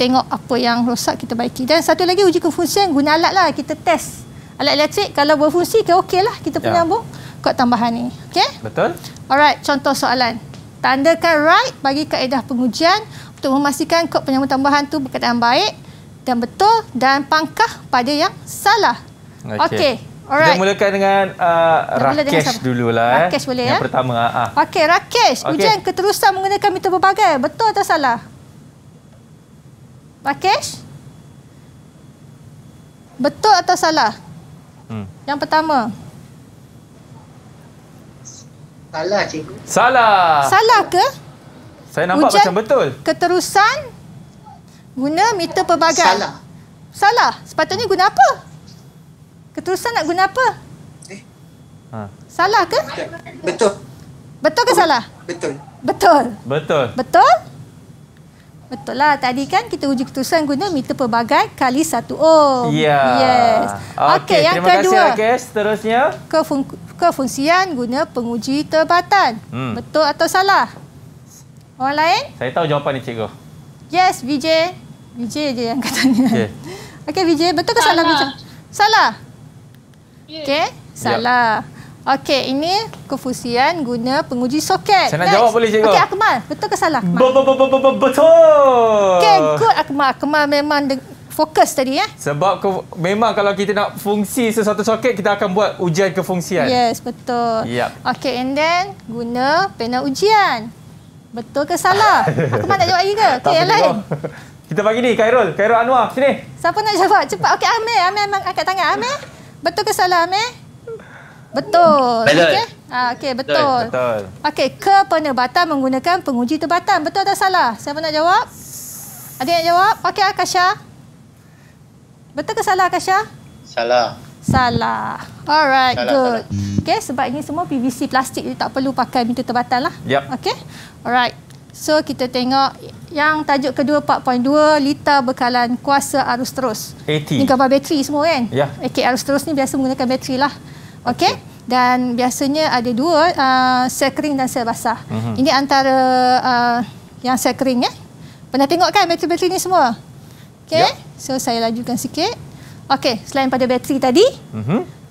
tengok apa yang rosak kita baiki. Dan satu lagi uji kefungsian guna alat lah, kita test. Alat elektrik kalau berfungsi okeylah kita penyambung kod tambahan ni. Okey? Betul? Alright, contoh soalan. Tandakan right bagi kaedah pengujian untuk memastikan kod penyambung tambahan tu berkeadaan baik dan betul dan pangkah pada yang salah. Okey. Okay. Alright. Kita mulakan dengan Rakesh dululah. Rakesh boleh yang pertama. Okey, Rakesh, ujian keterusan menggunakan meter berbagai, betul atau salah? Rakesh? Betul atau salah? Yang pertama. Salah, cikgu. Salah. Salah ke? Saya nampak ujian macam betul. Keterusan guna meter pelbagai. Salah. Salah. Sepatutnya guna apa? Keterusan nak guna apa? Salah ke? Betul. Betul ke salah? Betul. Betul. Betul. Betul? Betul lah. Tadi kan kita uji keterusan guna meter pelbagai kali 1 ohm. Ya. Yes. Okey, yang terima kedua. Terima kasih, Rakesh. Seterusnya. Kefungsian guna penguji terbataan. Betul atau salah? Orang lain? Saya tahu jawapan ni, cikgu. Yes, Vijay. Vijay je yang katanya. Okey, Vijay. Betul ke salah, Vijay? Salah? Okey, salah. Okey, ini kefungsian guna penguji soket. Saya nak jawab boleh, cikgu? Okey, Akmal. Betul ke salah? Betul. Okey, good Akmal. Akmal memang fokus tadi ya. Sebab memang kalau kita nak fungsi sesuatu soket, kita akan buat ujian kefungsian. Yes, betul. Okey, and then guna pena ujian. Betul ke salah? Akmal nak jawab lagi ke? Okey, yang lain. Kita bagi ni, Khairul Anwar, sini. Siapa nak jawab? Cepat. Okey, Amir angkat tangan. Amir, betul ke salah, Amir? Betul. Okey. Okey, betul. Okey, kepenebatan menggunakan penguji tebatan. Betul atau salah? Siapa nak jawab? Ada yang jawab? Okey, Akasyah. Betul ke salah, Akasyah? Salah. Salah. Alright, good. Okey, sebab ini semua PVC plastik, jadi tak perlu pakai meter tebatan lah. Okey. Alright. So, kita tengok yang tajuk kedua 4.2, liter bekalan kuasa arus terus. AT. Ini gambar bateri semua kan? Ya. AT arus terus ni biasa menggunakan bateri lah. Okey. Dan biasanya ada dua, sel kering dan sel basah. Ini antara yang sel kering. Pernah tengok kan bateri-bateri ni semua? Okey. So, saya lajukan sikit. Okey, selain pada bateri tadi,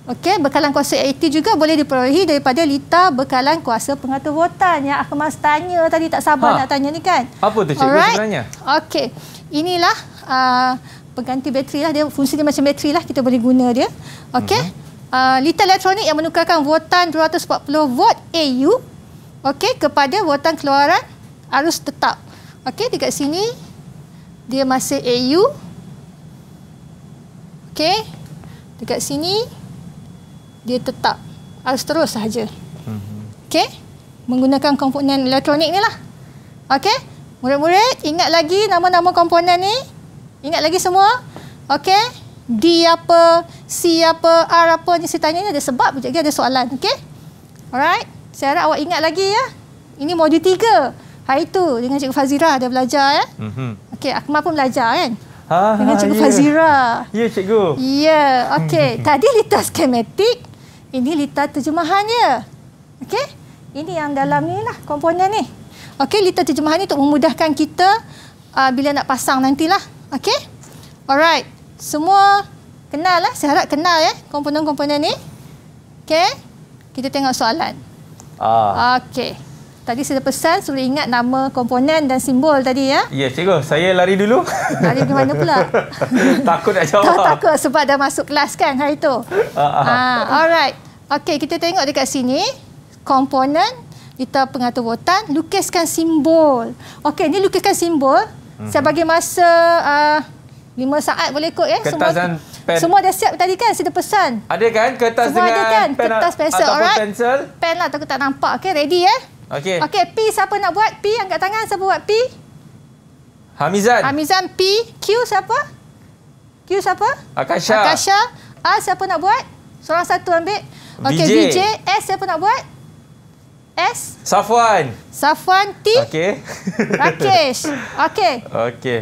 okey, bekalan kuasa AT juga boleh diperolehi daripada liter bekalan kuasa pengatur voltan yang Akmal tanya tadi, tak sabar nak tanya ni kan. Apa tu, cikgu? Alright. Sebenarnya? Okey, inilah pengganti bateri lah. Dia fungsi dia macam bateri lah, kita boleh guna dia. Okey, liter elektronik yang menukarkan voltan 240 volt AU okey kepada voltan keluaran arus tetap. Okey, dekat sini dia masih AU. Okey, dekat sini dia tetap arus terus sahaja. Okey, menggunakan komponen elektronik ni lah. Okey, murid-murid ingat lagi nama-nama komponen ni, ingat lagi semua. Okey, D apa, C apa, R apa ni saya tanya ni ada sebab, jadi ada soalan. Okey, alright, saya harap awak ingat lagi ya. Ini modul 3. Hari tu dengan Cikgu Fazira dia belajar ya. Okey, Akmal pun belajar kan? Dengan Cikgu Fazira. Ya, Cikgu. Ya, okey. Tadi lita skematik, ini lita terjemahannya. Okey? Ini yang dalam ni lah komponen ni. Okey, lita terjemahan ni untuk memudahkan kita bila nak pasang nantilah. Okey? Alright. Semua kenal lah. Saya harap kenal ya komponen-komponen ni. Okey? Kita tengok soalan. Okey. Tadi saya pesan suruh ingat nama komponen dan simbol tadi ya. Ya, Cikgu. Saya lari dulu. Lari ke mana pula? Takut nak jawab. Takut sebab dah masuk kelas kan hari tu. Alright. Okey, kita tengok dekat sini. Komponen, kita pengatur botan, lukiskan simbol. Okey, ni lukiskan simbol. Saya bagi masa 5 saat boleh ikut ya. Kertas dan pen. Semua dah siap tadi kan, saya dah pesan. Ada kan kertas semua dengan ada kan? Pen kertas pensel. Alright. Pensel. Pen lah takut tak nampak. Okey, ready ya. Okey. Okey, P siapa nak buat? P angkat tangan, siapa buat P? Hamizan. Hamizan P. Q siapa? Q siapa? Akasyah. Akasyah. R siapa nak buat? Seorang satu ambil. Okey, VJ. S siapa nak buat? S. Safwan. Safwan T. Okey. Rakesh. Okey. Okey.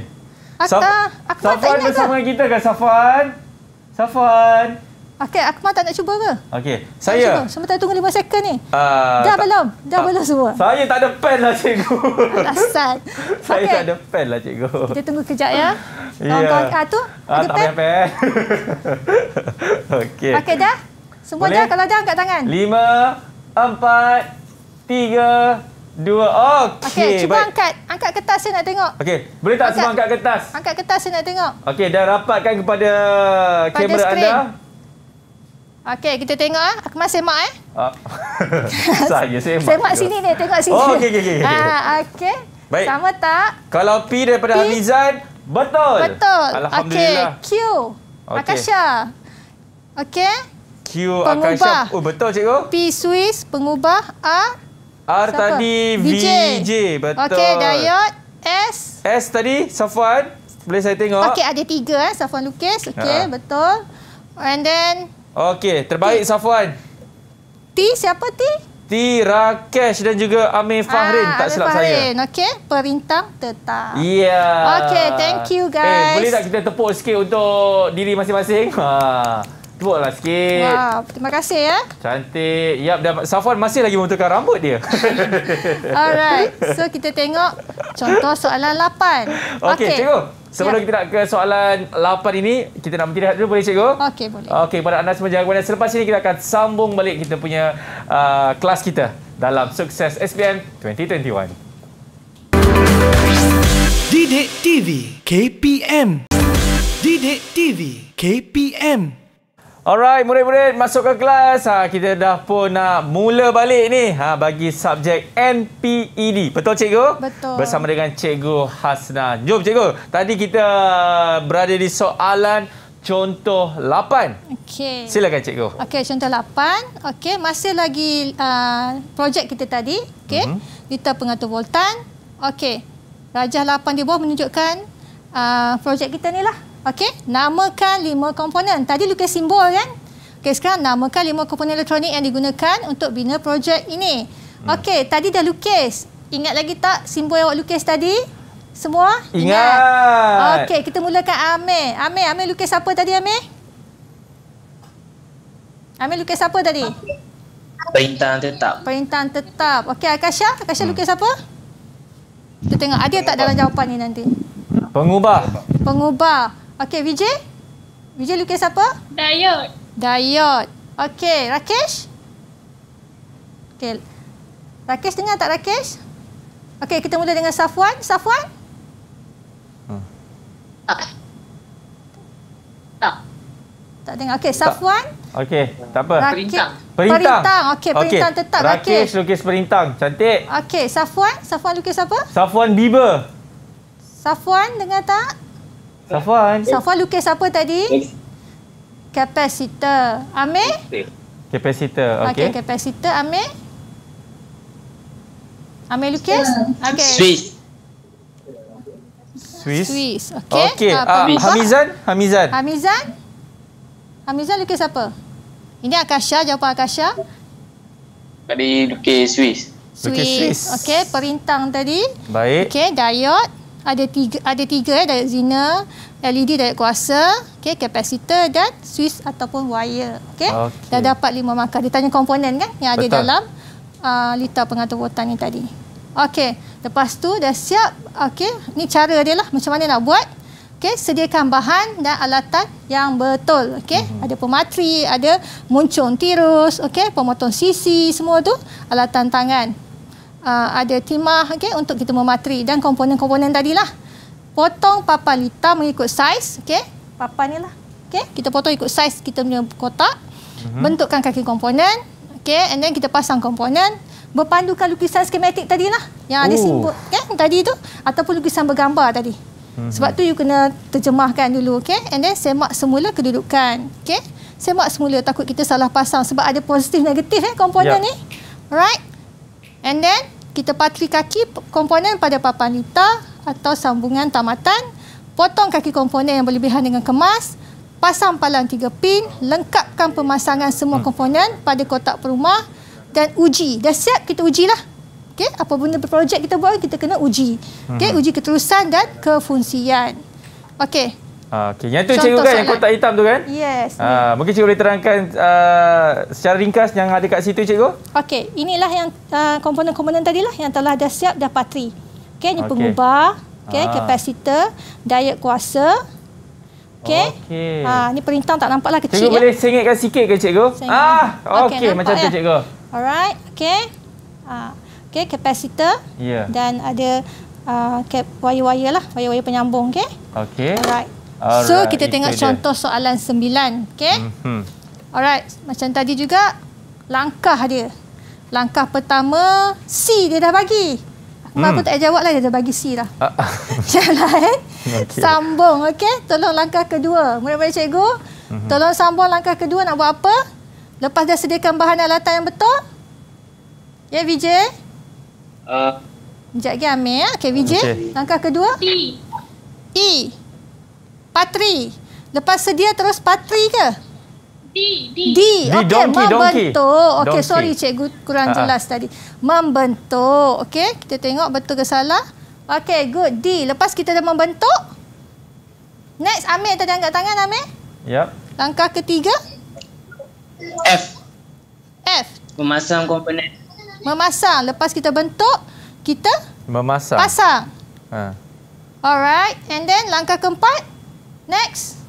Akmal tak ingat ke? Safwan bersama kita ke Safwan? Safwan. Okey, Akmal tak nak cuba ke? Okey, saya. Sementara tunggu 5 second ni. Dah belum? Dah belum semua? Saya tak ada pen lah, Cikgu. Alasan. Saya tak ada pen lah, Cikgu. Kita tunggu kejap ya. Kawan-kawan tu, ada pen? Tak pen. Okey. Okey dah? Semua boleh? Dah? Kalau dah, angkat tangan. 5, 4, 3, 2. Okey. Okey, cuba baik. Angkat kertas saya nak tengok. Okey, boleh tak semua angkat kertas? Angkat kertas saya nak tengok. Okey, dah rapatkan kepada kamera anda. Okey, kita tengok ah. Akmal semak eh. Saya semak. Semak sini ni, tengok sini. Oh, okey okey okey. Okey. Baik. Sama tak? Kalau P daripada Hamizan, betul. Betul. Alhamdulillah. Okey, Q. Akasyah. Okey. Q Akasyah. Oh, betul Cikgu. P Swiss, pengubah. R siapa? Tadi VJ, betul. Okey, Dayot. S. S tadi Safwan. Boleh saya tengok? Okey, ada 3 eh Safwan lukis. Okey, betul. And then okey, terbaik T. Safwan. T siapa T? T Rakesh dan juga Amir Fahrin tak Amir silap Fahrin. Saya. Okey, perintang tetap. Ya. Yeah. Okey, thank you guys. Boleh tak kita tepuk sikit untuk diri masing-masing? Tepuklah sikit. Wow, terima kasih ya. Cantik. Yap, dan Safwan masih lagi memutulkan rambut dia. Alright, so kita tengok contoh soalan 8. Okey, Cikgu. Sebelum kita nak ke soalan 8 ini, kita nak berhenti dulu, boleh Cikgu? Okey, boleh. Okey, pada anda semua jangan kemudian. Selepas ini kita akan sambung balik kita punya kelas kita dalam Sukses SPM 2021. Didik TV KPM. Didik TV KPM. Alright, murid-murid masuk ke kelas. Kita dah pun nak mula balik ni bagi subjek MPED. Betul Cikgu? Betul. Bersama dengan Cikgu Hasnah. Jom Cikgu, tadi kita berada di soalan contoh 8. Okey. Silakan Cikgu. Okey, contoh 8. Okey, masih lagi projek kita tadi. Okey. Lita pengatur voltan. Okey. Rajah 8 di bawah menunjukkan projek kita ni lah. Okey, namakan 5 komponen. Tadi lukis simbol kan? Okey, sekarang namakan 5 komponen elektronik yang digunakan untuk bina projek ini. Okey, tadi dah lukis. Ingat lagi tak simbol yang awak lukis tadi? Semua? Ingat. Okey, kita mulakan Amir. Amir lukis apa tadi Amir? Amir lukis apa tadi? Perintang tetap. Perintang tetap. Okey, Akasyah? Akasyah lukis apa? Kita tengok ada tak dalam jawapan ni nanti. Pengubah. Pengubah. Okey, Vijay? Vijay lukis apa? Diode. Diode. Okey, Rakesh? Okey. Rakesh dengar tak Rakesh? Okey, kita mula dengan Safwan. Safwan? Tak dengar. Okey, Safwan? Okey, tak apa. Perintang. Perintang. Okey, perintang tetap Rakesh. Rakesh lukis perintang. Cantik. Okey, Safwan? Safwan lukis apa? Safwan Bieber. Safwan dengar tak? Safwan. Safwan lukis apa tadi? Kapasitor. Amir? Kapasitor. Okey. Okey, kapasitor Amir. Amir lukis? Okey. Swiss. Okey. Okey. Hamizan? Hamizan lukis apa? Ini Akasyah, jawapan Akasyah. Tadi lukis Swiss. Swiss. Okey, perintang tadi. Baik. Okey, diode ada tiga diode Zener, LED diode kuasa, okey, kapasitor dan Swiss ataupun wire. Okey. Okay. Dah dapat 5 markah. Dia tanya komponen kan yang ada dalam lita pengatur rotan ni tadi. Okey, lepas tu dah siap. Okey, ni cara dia lah macam mana nak buat. Okey, sediakan bahan dan alatan yang betul. Okey, ada pematri, ada muncung tirus, okey, pemotong sisi, semua tu alatan tangan. Ada timah, okey, untuk kita mematri dan komponen-komponen tadilah. Potong papan lita mengikut saiz, okey, papan ni lah. Okey, kita potong ikut saiz kita punya kotak. Bentukkan kaki komponen, okey, and then kita pasang komponen. Berpandukan lukisan skematik tadilah yang ada simbol, okey, tadi tu ataupun lukisan bergambar tadi. Sebab tu you kena terjemahkan dulu, okey, and then semak semula kedudukan, okey, semak semula, takut kita salah pasang sebab ada positif negatif komponen ni, right? And then kita patri kaki komponen pada papan lita atau sambungan tamatan, potong kaki komponen yang berlebihan dengan kemas, pasang palang 3 pin, lengkapkan pemasangan semua komponen pada kotak perumah dan uji. Dah siap, kita ujilah. Okey, apa benda projek kita buat, kita kena uji. Okey, uji keterusan dan kefungsian. Okey. Okey, yang tu contoh cikgu kan, yang kotak hitam tu kan? Yes. Mungkin cikgu boleh terangkan secara ringkas yang ada kat situ cikgu? Okey, inilah yang komponen-komponen tadilah yang telah dah siap, dah patri. Okey, ni pengubah, okey, kapasitor, diode kuasa. Okey. Ni perintang tak nampaklah kecil. Cikgu boleh sengitkan sikit ke cikgu? Okey, macam tu cikgu. Alright, okey. Okey, kapasitor dan ada wire-wire lah, wire-wire penyambung, okey? Okey. Alright. So, kita tengok contoh soalan 9, okey? Alright, macam tadi juga langkah dia. Langkah pertama, C dia dah bagi. Akmal pun tak payah jawab lah, dia dah bagi C lah. Jalan, sambung, okey? Tolong langkah kedua. Murid-murid cikgu, tolong sambung langkah kedua nak buat apa? Lepas dah sediakan bahan alatan yang betul. Ya, Vijay? Sekejap lagi Amir. Okey, Vijay. Langkah kedua. E. Patri. Lepas sedia terus patri ke? D. Okey, membentuk. Okey, sorry cikgu kurang jelas tadi. Membentuk. Okey, kita tengok betul ke salah. Okey, good. D. Lepas kita dah membentuk. Next, Amir tadi angkat tangan, Amir. Langkah ketiga. F. Memasang komponen. Memasang. Lepas kita bentuk, kita memasang. Pasang. Alright. And then langkah keempat. Next.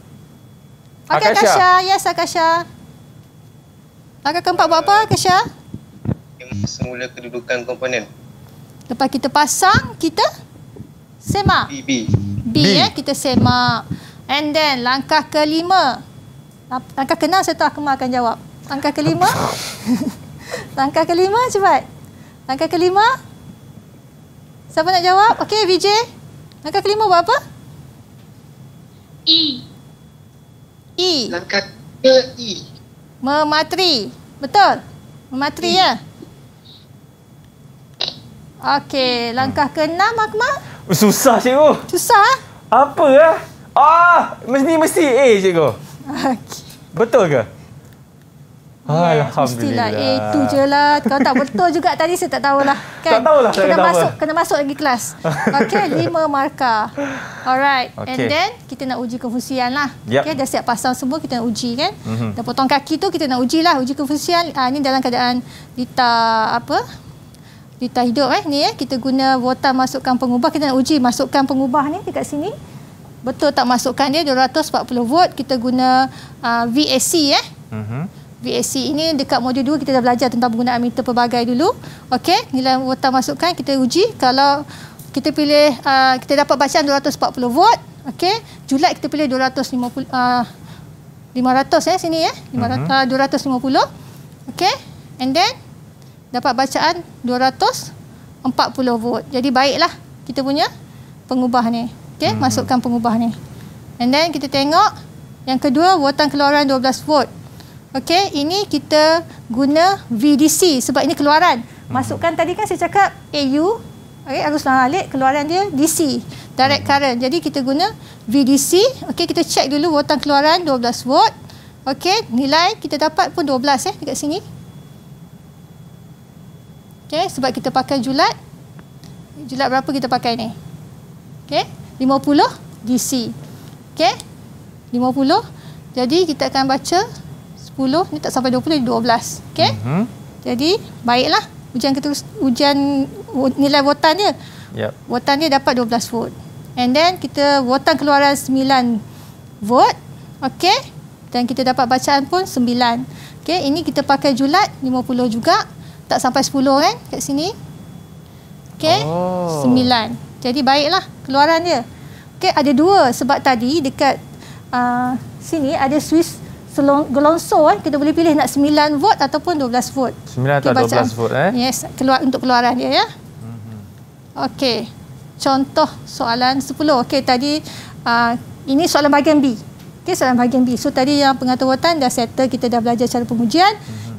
Okay, Akasyah. Yes, Akasyah. Langkah keempat buat apa, Akasyah? Semula kedudukan komponen. Lepas kita pasang, kita semak. B. Kita semak. And then langkah kelima. Langkah kena saya tahu Akmal akan jawab. Langkah kelima. Langkah kelima cepat. Langkah kelima. Siapa nak jawab? Okey, Vijay. Langkah kelima buat apa? E. Langkah ke E. Mematri. Betul? Mematri ya? Okey, langkah ke-6 Akmal. Susah cikgu. Susah? Apa lah? Mesti A cikgu. Okey. Betul ke? Alhamdulillah. Itu je lah. Kalau tak betul juga tadi saya tak tahulah. Kan? Tak tahulah. Kena masuk lagi kelas. Okey, 5 markah. Alright. Okay. And then, kita nak uji kefungsian lah. Okey, dah siap pasang semua, kita nak uji kan. Dah potong kaki tu, kita nak uji lah. Uji kefungsian. Ini dalam keadaan lita hidup. Ni kita guna botan masukkan pengubah. Kita nak uji masukkan pengubah ni dekat sini. Betul tak masukkan dia 240 volt. Kita guna VAC. VAC ini dekat modul 2 kita dah belajar tentang penggunaan meter pelbagai dulu. Okey, nilai voltan masukkan kita uji. Kalau kita pilih kita dapat bacaan 240 volt. Okey, julat kita pilih 500 sini 250. Okey, and then dapat bacaan 240 volt. Jadi baiklah kita punya pengubah ni. Okey, masukkan pengubah ni. And then kita tengok yang kedua voltan keluaran 12 volt. Okey, ini kita guna VDC sebab ini keluaran. Masukkan tadi kan saya cakap AU, arus lalang alik, keluaran dia DC, direct current. Jadi kita guna VDC. Okey, kita cek dulu voltan keluaran 12 volt. Okey, nilai kita dapat pun 12 dekat sini. Okey, sebab kita pakai julat. Julat berapa kita pakai ni? Okey, 50 DC. Okey, 50. Jadi kita akan baca 10, ni tak sampai 20, 12. Okey. Uh-huh. Jadi baiklah ujian nilai votan dia. Yep. Votan dia dapat 12 vote. And then kita votan keluaran 9 vote. Okey. Dan kita dapat bacaan pun 9. Okey, ini kita pakai julat 50 juga. Tak sampai 10 kan kat sini. Okey. Oh. 9. Jadi baiklah keluaran dia. Okey, ada dua sebab tadi dekat sini ada Swiss gelonso kan, kita boleh pilih nak 9 vote ataupun 12 vote. 9 atau 12 vote eh. Yes, keluar untuk keluaran dia ya. Okey. Contoh soalan 10. Okey, tadi ini soalan bahagian B. Okey, soalan bahagian B. So tadi yang pengatur votan dah settle, kita dah belajar cara pengujian.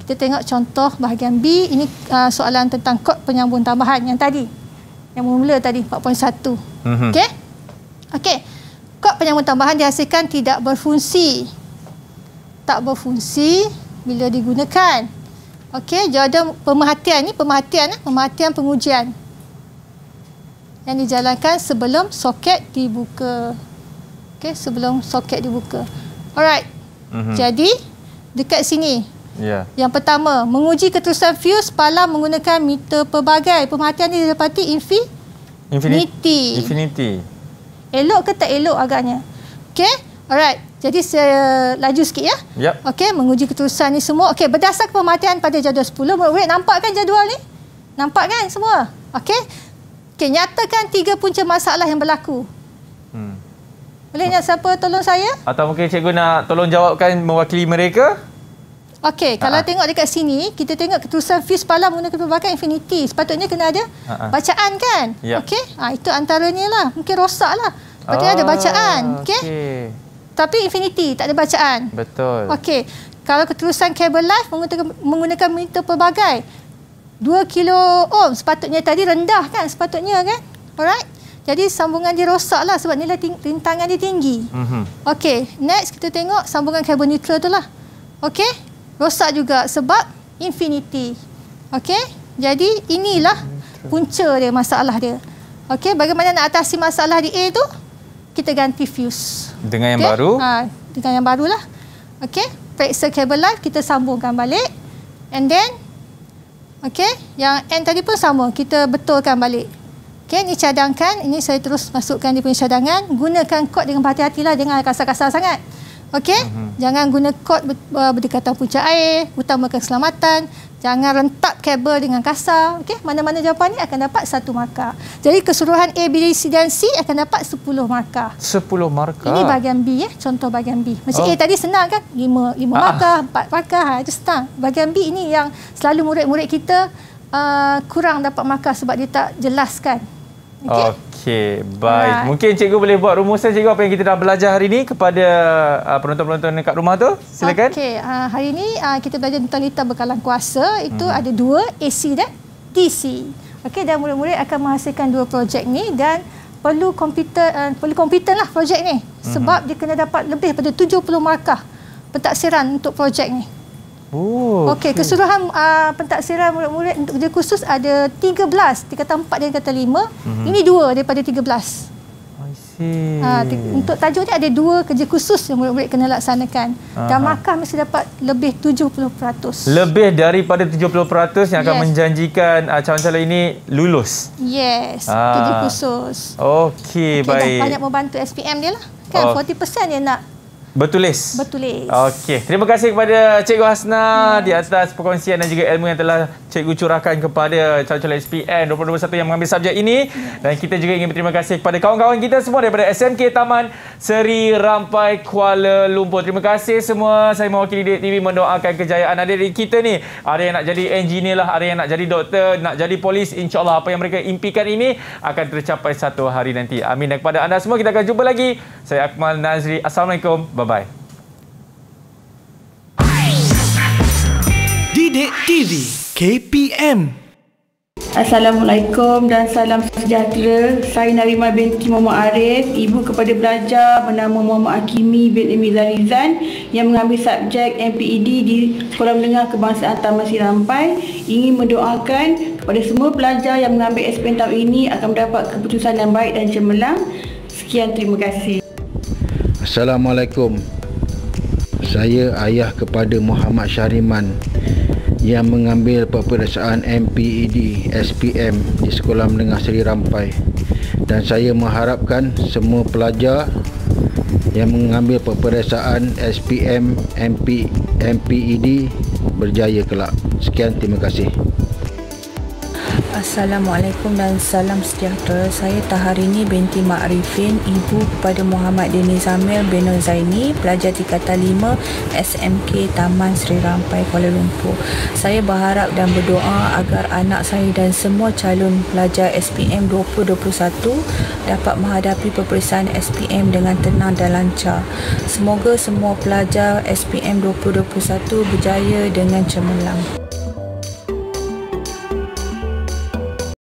Kita tengok contoh bahagian B. Ini soalan tentang kod penyambung tambahan yang tadi. Yang mula tadi 4.1. Okey. Okey. Kod penyambung tambahan dihasilkan tidak berfungsi. Tak berfungsi bila digunakan. Okey, jawapan pemerhatian ni pemerhatian pengujian yang dijalankan sebelum soket dibuka. Okey, sebelum soket dibuka. Alright. Jadi dekat sini. Ya. Yeah. Yang pertama, menguji keterusan fuse pala menggunakan meter pelbagai. Pemerhatian ini didapati infinity. Infinity. Elok ke tak elok agaknya? Okey. Alright. Jadi saya laju sikit ya. Yep. Okey, menguji keterusan ni semua. Okey, berdasarkan pemerhatian pada jadual 10, murid-murid nampak kan jadual ni? Nampak kan semua? Okey. Okey, nyatakan 3 punca masalah yang berlaku. Boleh nak siapa tolong saya? Atau mungkin cikgu nak tolong jawabkan mewakili mereka? Okey, kalau tengok dekat sini, kita tengok keterusan fuse pala menggunakan pelbagai infinity. Sepatutnya kena ada bacaan kan? Yep. Okey, itu antaranya lah. Mungkin rosaklah. Sepatutnya ada bacaan. Okey. Okay. Tapi infinity, tak ada bacaan. Betul. Okey. Kalau keterusan kabel live menggunakan meter pelbagai. 2 kilo ohm. Sepatutnya tadi rendah kan? Sepatutnya kan? Alright. Jadi sambungan dia rosaklah sebab nilai rintangan dia tinggi. Okey. Next kita tengok sambungan kabel neutral tu lah. Okey. Rosak juga sebab infinity. Okey. Jadi inilah punca dia, masalah dia. Okey. Bagaimana nak atasi masalah di A tu? Kita ganti fuse. Dengan yang baru? Dengan yang barulah. Okey, periksa kabel live, kita sambungkan balik. And then, okey, yang N tadi pun sama. Kita betulkan balik. Okey, ini cadangkan. Ini saya terus masukkan di punya cadangan. Gunakan kod dengan berhati-hatilah. Jangan kasar-kasar sangat. Okey, jangan guna kod berdekatan punca air. Utamakan keselamatan. Jangan rentap kabel dengan kasar. Okey, mana-mana jawapannya akan dapat 1 markah. Jadi keseluruhan A, B, C dan C akan dapat 10 markah. 10 markah. Ini bahagian B ya, contoh bahagian B. Macam A tadi senang kan? 5 markah, 4 markah, itu senang. Bahagian B ini yang selalu murid-murid kita kurang dapat markah sebab dia tak jelaskan. Okey. Baik. Mungkin cikgu boleh buat rumusan cikgu apa yang kita dah belajar hari ini kepada penonton-penonton dekat rumah tu. Silakan. Okey, hari ini kita belajar tentang lita bekalan kuasa. Itu ada 2, AC dan DC. Okey, dan murid-murid akan menghasilkan 2 projek ni dan perlu komputer lah projek ni sebab dia kena dapat lebih daripada 70 markah pentaksiran untuk projek ni. Okey, keseluruhan pentaksiran murid-murid untuk kerja khusus ada 13. Dia kata 4, dia kata 5. Ini 2 daripada 13. I see. Untuk tajuk ni ada 2 kerja khusus yang murid-murid kena laksanakan. Dan markah mesti dapat lebih 70%. Lebih daripada 70% yang akan menjanjikan calon-calon ini lulus. Yes, kerja khusus. Okey, baik. Banyak membantu SPM dia lah. Kan 40% dia nak bertulis. Bertulis. Okey. Terima kasih kepada Cikgu Hasnah di atas perkongsian dan juga ilmu yang telah cikgu curahkan kepada calon-calon SPM 2021 yang mengambil subjek ini. Dan kita juga ingin berterima kasih kepada kawan-kawan kita semua daripada SMK Taman Sri Rampai, Kuala Lumpur. Terima kasih semua. Saya mewakili Didik TV mendoakan kejayaan adik-adik kita ni. Ada yang nak jadi engineer lah, ada yang nak jadi doktor, nak jadi polis. InsyaAllah apa yang mereka impikan ini akan tercapai satu hari nanti. Amin. Dan kepada anda semua, kita akan jumpa lagi. Saya Akmal Nazri. Assalamualaikum. Bye-bye. Didik TV KPM. Assalamualaikum dan salam sejahtera. Saya Narimah binti Muhammad Arif, ibu kepada pelajar bernama Muhammad Hakimi bin Amin Zahid Roslan yang mengambil subjek MPED di Sekolah Menengah Kebangsaan Taman Sri Rampai. Ingin mendoakan Oleh semua pelajar yang mengambil SPM tahun ini akan mendapat keputusan yang baik dan cemerlang. Sekian, terima kasih. Assalamualaikum. Saya ayah kepada Muhammad Syariman yang mengambil peperiksaan MPED SPM di Sekolah Menengah Sri Rampai, dan saya mengharapkan semua pelajar yang mengambil peperiksaan SPM MPED berjaya kelak. Sekian, terima kasih. Assalamualaikum dan salam sejahtera. Saya Taharini Binti Makrifin, ibu kepada Muhammad Dini Zamir bin Zaini, pelajar tingkatan 5 SMK Taman Sri Rampai, Kuala Lumpur. Saya berharap dan berdoa agar anak saya dan semua calon pelajar SPM 2021 dapat menghadapi peperiksaan SPM dengan tenang dan lancar. Semoga semua pelajar SPM 2021 berjaya dengan cemerlang.